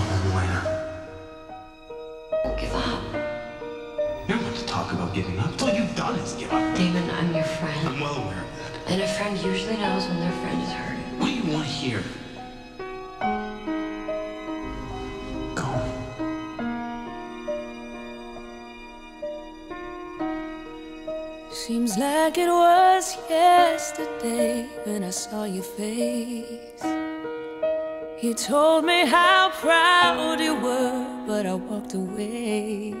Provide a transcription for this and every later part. from everywhere. Don't give up. You're not to talk about giving up. All you've done is give up. Damon, I'm your friend. I'm well aware of that. And a friend usually knows when their friend is hurt. What do you want to hear? Seems like it was yesterday when I saw your face. You told me how proud you were, but I walked away.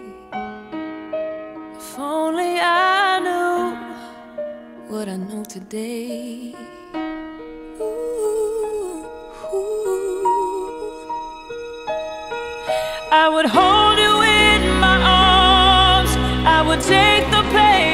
If only I knew what I know today. Ooh, ooh. I would hold you in my arms. I would take the pain.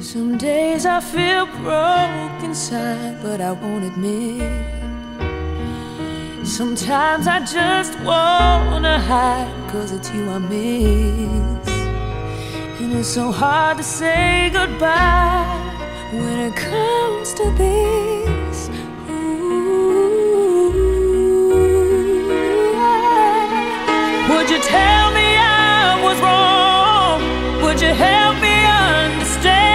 Some days I feel broke inside, but I won't admit. Sometimes I just wanna hide, cause it's you I miss. And it's so hard to say goodbye when it comes to this. Ooh, yeah. Would you tell me I was wrong? Would you help me understand?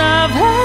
I've had